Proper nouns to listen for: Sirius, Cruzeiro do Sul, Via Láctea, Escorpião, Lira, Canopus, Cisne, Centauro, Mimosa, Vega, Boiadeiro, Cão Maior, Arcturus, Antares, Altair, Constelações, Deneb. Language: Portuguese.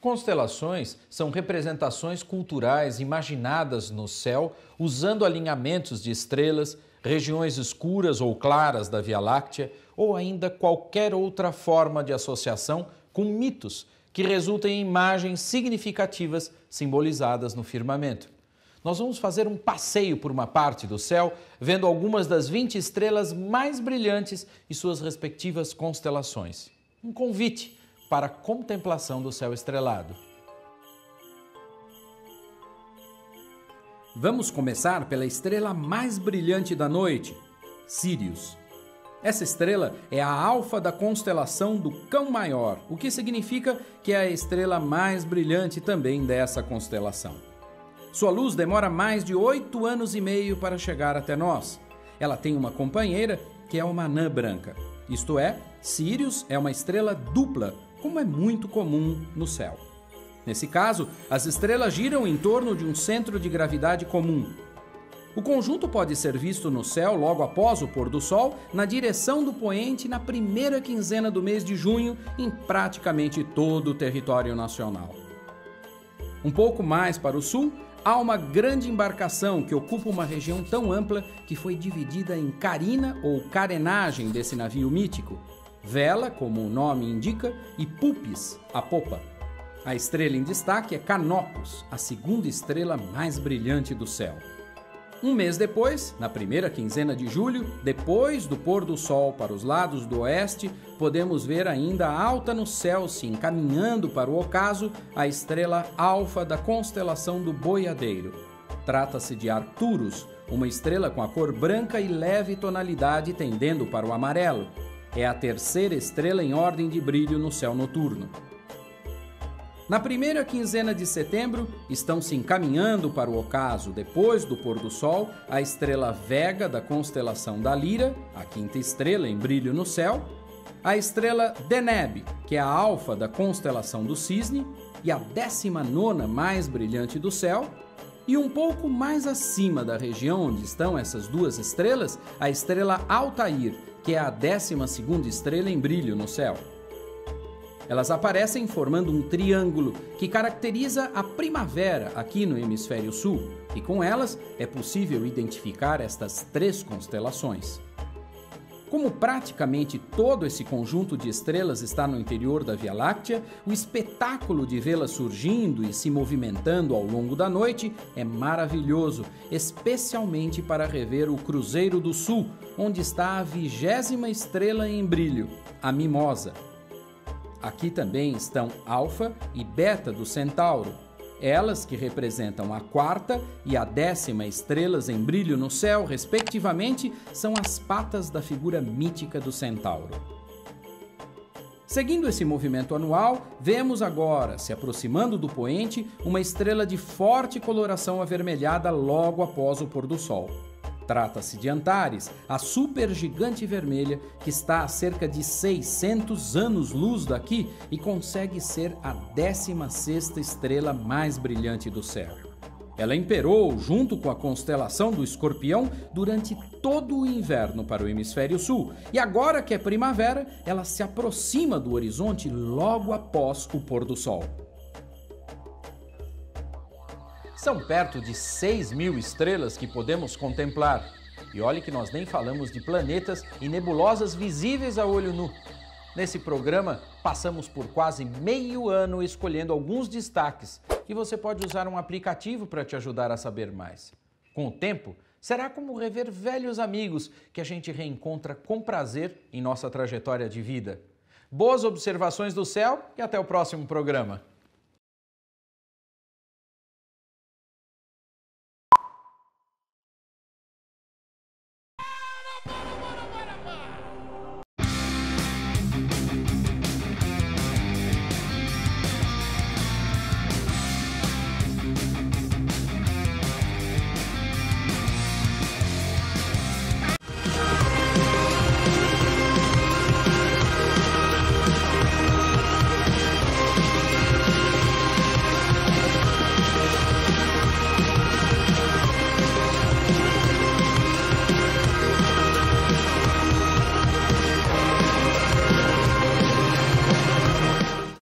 Constelações são representações culturais imaginadas no céu, usando alinhamentos de estrelas, regiões escuras ou claras da Via Láctea, ou ainda qualquer outra forma de associação com mitos, que resultem em imagens significativas simbolizadas no firmamento. Nós vamos fazer um passeio por uma parte do céu, vendo algumas das 20 estrelas mais brilhantes e suas respectivas constelações. Um convite para a contemplação do céu estrelado. Vamos começar pela estrela mais brilhante da noite, Sirius. Essa estrela é a alfa da constelação do Cão Maior, o que significa que é a estrela mais brilhante também dessa constelação. Sua luz demora mais de 8,5 anos para chegar até nós. Ela tem uma companheira que é uma anã branca. Isto é, Sirius é uma estrela dupla, como é muito comum no céu. Nesse caso, as estrelas giram em torno de um centro de gravidade comum. O conjunto pode ser visto no céu logo após o pôr do sol, na direção do poente, na primeira quinzena do mês de junho, em praticamente todo o território nacional. Um pouco mais para o sul, há uma grande embarcação que ocupa uma região tão ampla que foi dividida em carina ou carenagem desse navio mítico, vela, como o nome indica, e púpis, a popa. A estrela em destaque é Canopus, a segunda estrela mais brilhante do céu. Um mês depois, na primeira quinzena de julho, depois do pôr do sol para os lados do oeste, podemos ver ainda alta no céu, se encaminhando para o ocaso, a estrela alfa da constelação do Boiadeiro. Trata-se de Arcturus, uma estrela com a cor branca e leve tonalidade tendendo para o amarelo. É a terceira estrela em ordem de brilho no céu noturno. Na primeira quinzena de setembro, estão se encaminhando para o ocaso, depois do pôr do sol, a estrela Vega da constelação da Lira, a quinta estrela em brilho no céu, a estrela Deneb, que é a alfa da constelação do Cisne, e a 19ª mais brilhante do céu, e um pouco mais acima da região onde estão essas duas estrelas, a estrela Altair, que é a 12ª estrela em brilho no céu. Elas aparecem formando um triângulo que caracteriza a primavera aqui no hemisfério sul, e com elas é possível identificar estas três constelações. Como praticamente todo esse conjunto de estrelas está no interior da Via Láctea, o espetáculo de vê-las surgindo e se movimentando ao longo da noite é maravilhoso, especialmente para rever o Cruzeiro do Sul, onde está a 20ª estrela em brilho, a Mimosa. Aqui também estão Alfa e Beta do Centauro, elas que representam a 4ª e a 10ª estrelas em brilho no céu, respectivamente, são as patas da figura mítica do Centauro. Seguindo esse movimento anual, vemos agora, se aproximando do poente, uma estrela de forte coloração avermelhada logo após o pôr do sol. Trata-se de Antares, a supergigante vermelha que está a cerca de 600 anos-luz daqui e consegue ser a 16ª estrela mais brilhante do céu. Ela imperou junto com a constelação do Escorpião durante todo o inverno para o hemisfério sul, e agora que é primavera, ela se aproxima do horizonte logo após o pôr do sol. São perto de 6.000 estrelas que podemos contemplar. E olhe que nós nem falamos de planetas e nebulosas visíveis a olho nu. Nesse programa, passamos por quase meio ano escolhendo alguns destaques que você pode usar um aplicativo para te ajudar a saber mais. Com o tempo, será como rever velhos amigos que a gente reencontra com prazer em nossa trajetória de vida. Boas observações do céu e até o próximo programa.